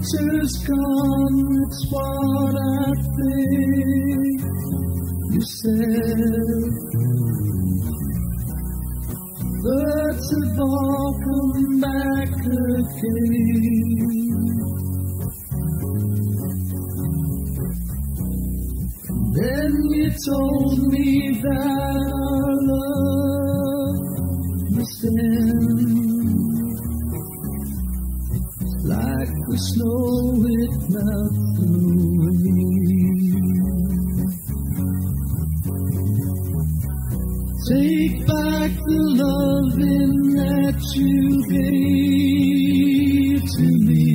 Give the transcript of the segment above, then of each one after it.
winter's gone, that's what I think you said. Birds have all come back again. Then you told me that our love must end. Like the snow it melted away. Take back the loving that you gave to me.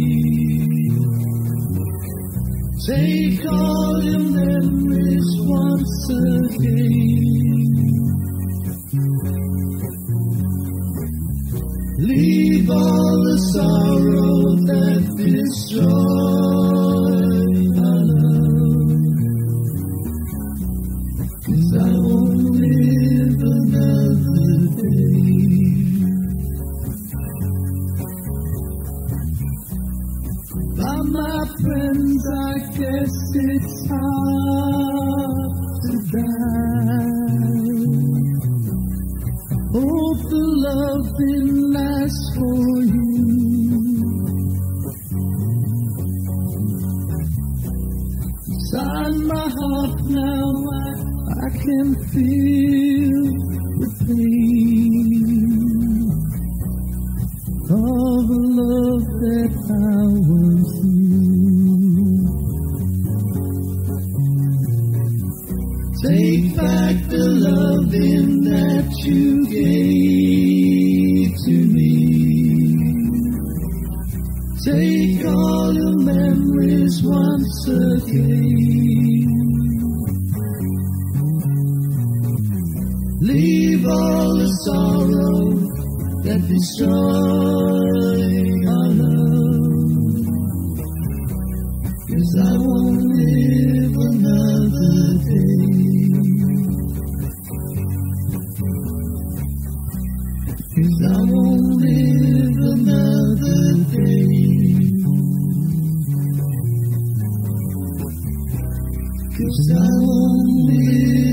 Take all your memories once again. Leave all the sorrow that destroyed my love, 'cause I won't live another day. By my friends, I guess it's hard to die. Hope the love will last for you. On my heart now, I can feel the pain of the love that I once knew. Take back the loving that you gave to me. Take all your memories once again. Leave all the sorrow that destroyed our love, 'cause I won't live another day. I won't live another day. I won't live